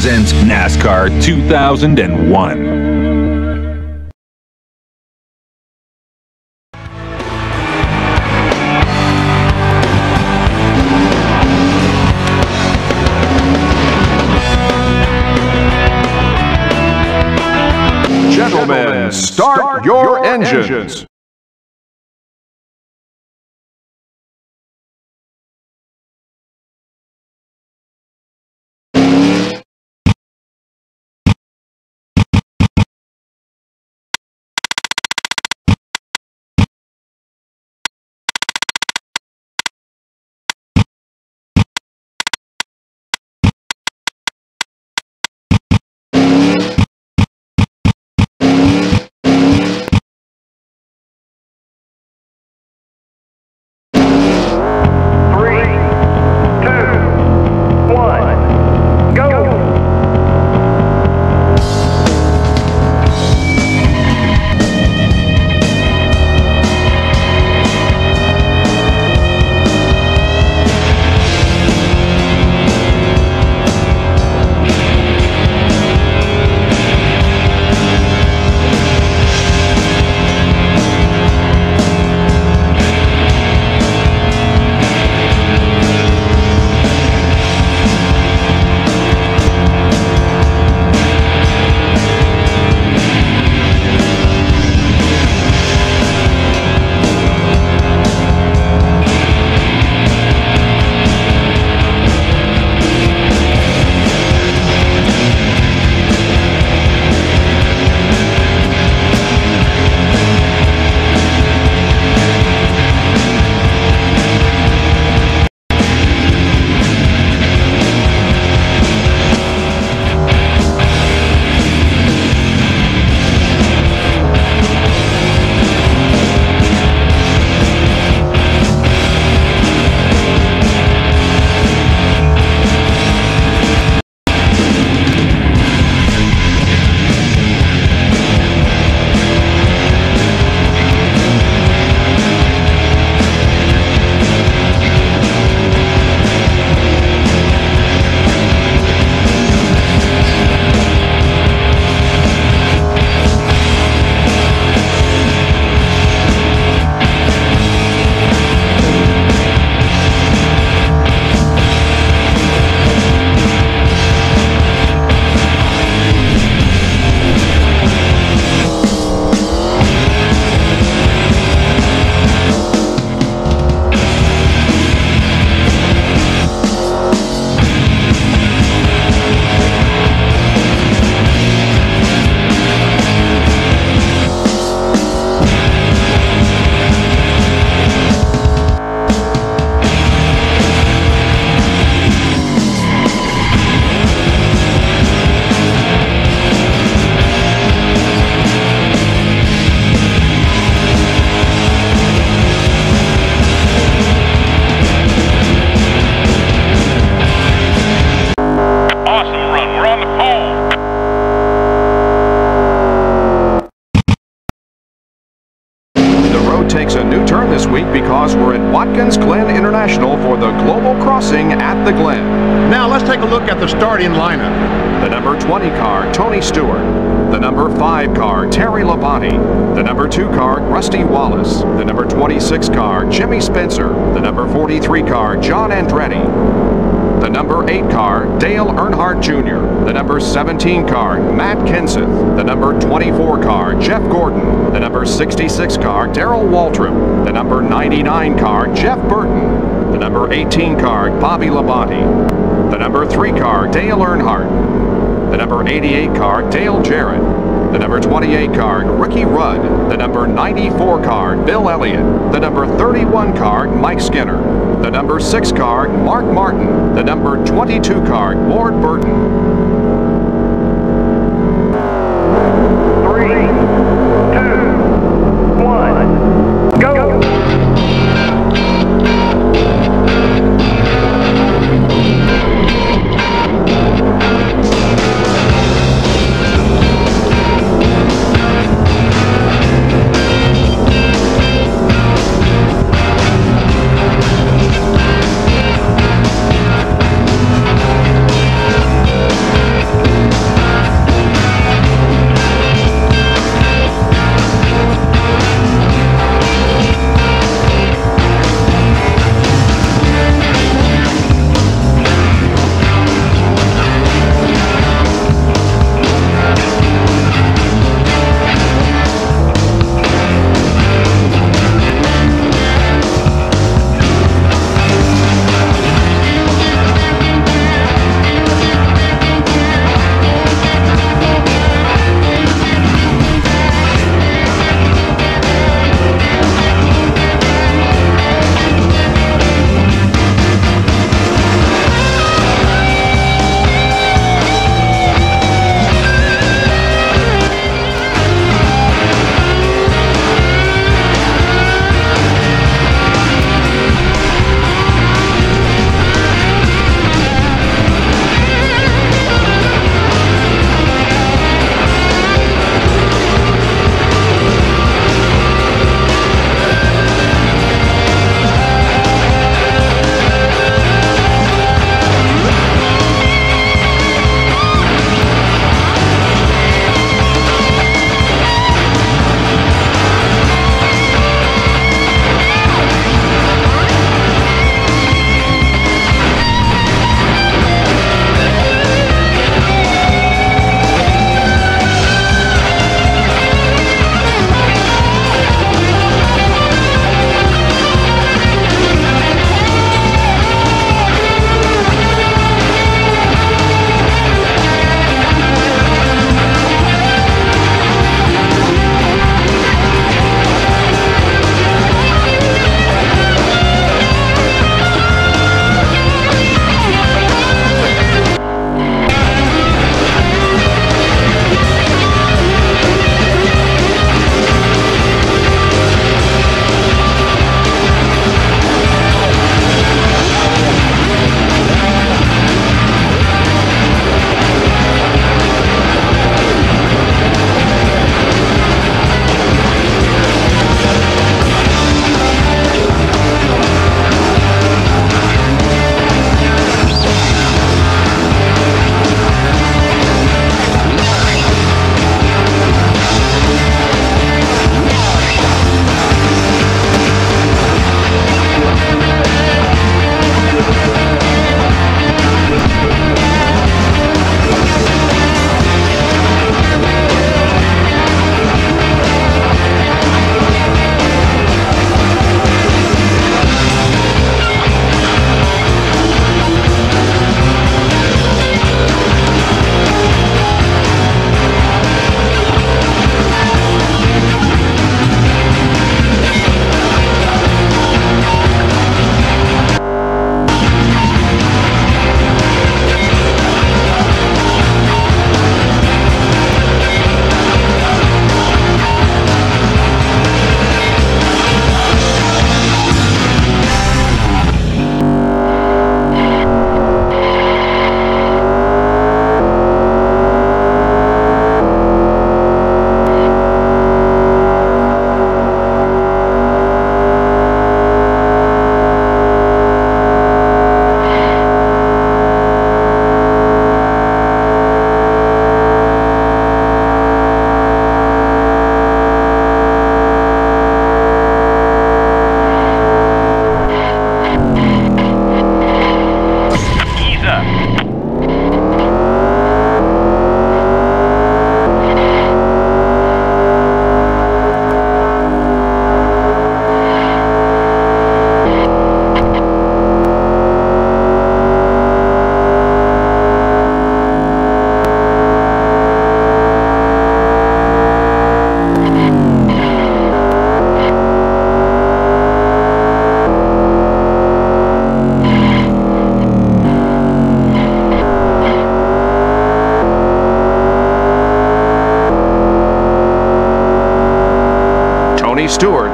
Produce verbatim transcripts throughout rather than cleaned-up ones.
presents NASCAR two thousand one. Gentlemen, start, start your, your engines. engines. Because we're at Watkins Glen International for the Global Crossing at the Glen. Now let's take a look at the starting lineup. The number twenty car, Tony Stewart. The number five car, Terry Labonte. The number two car, Rusty Wallace. The number twenty-six car, Jimmy Spencer. The number forty-three car, John Andretti. The number eight car, Dale Earnhardt Junior The number seventeen car, Matt Kenseth. The number twenty-four car, Jeff Gordon. The number sixty-six car, Darrell Waltrip. The number ninety-nine car, Jeff Burton. The number eighteen car, Bobby Labonte. The number three car, Dale Earnhardt. The number eighty-eight car, Dale Jarrett. The number twenty-eight car, Ricky Rudd. The number ninety-four car, Bill Elliott. The number thirty-one car, Mike Skinner. The number six car, Mark Martin. The number twenty-two car, Ward Burton.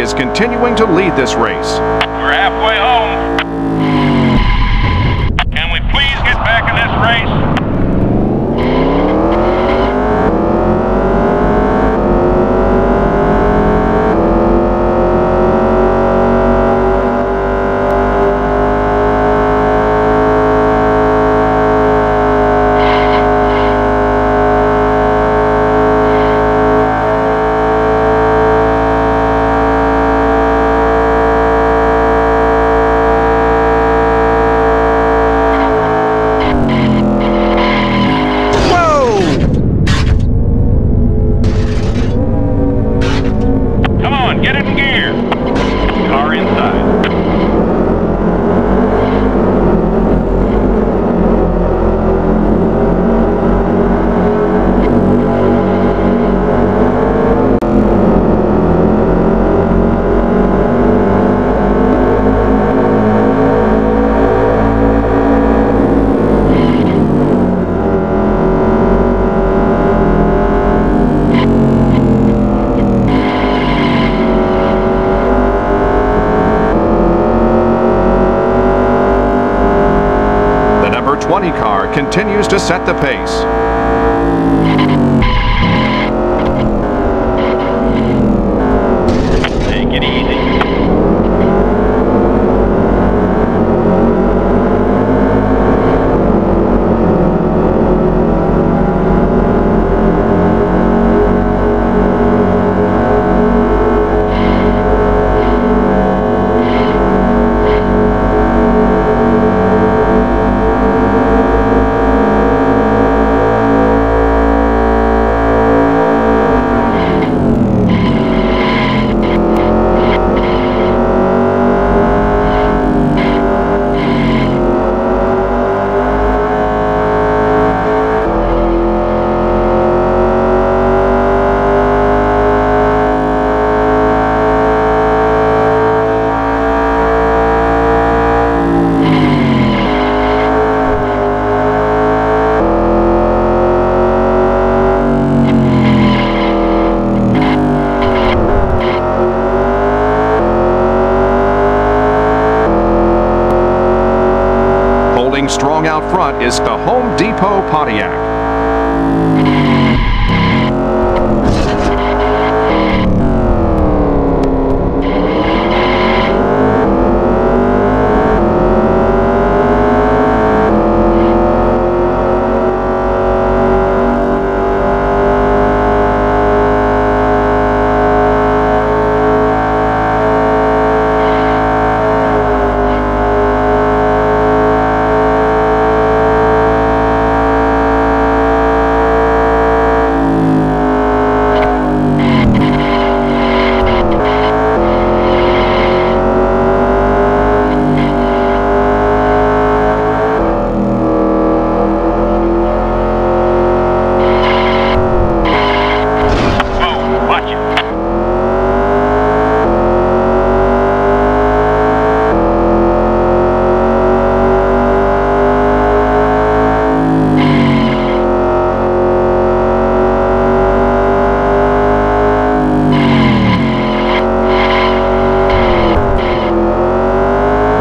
is continuing to lead this race. We're halfway home. Can we please get back in this race. Continues to set the pace. Take it easy. Strong out front is the Home Depot Pontiac.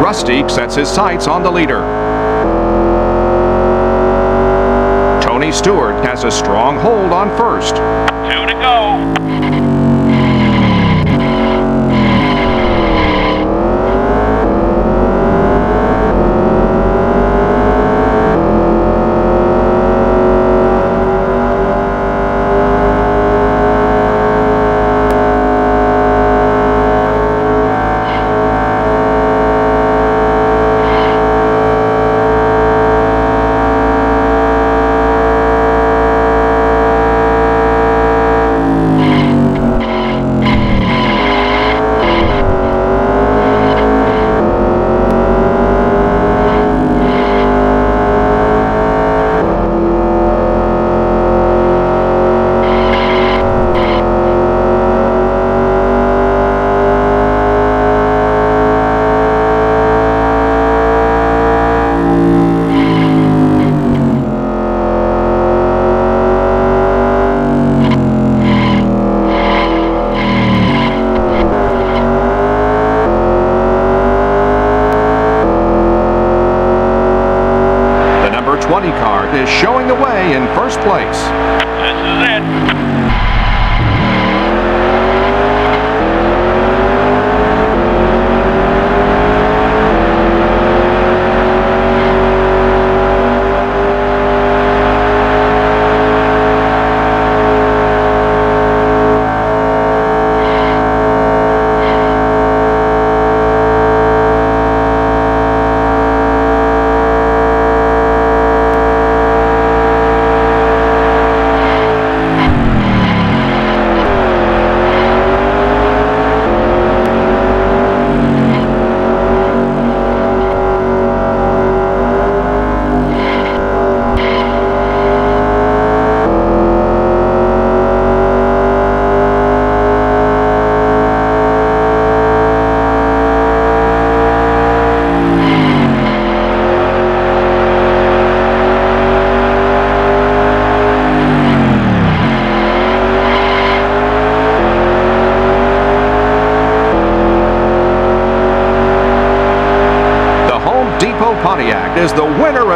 Rusty sets his sights on the leader. Tony Stewart has a strong hold on first. Two to go. twenty car is showing the way in first place. This is it.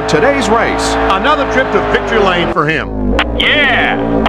Today's race. Another trip to victory lane for him. Yeah!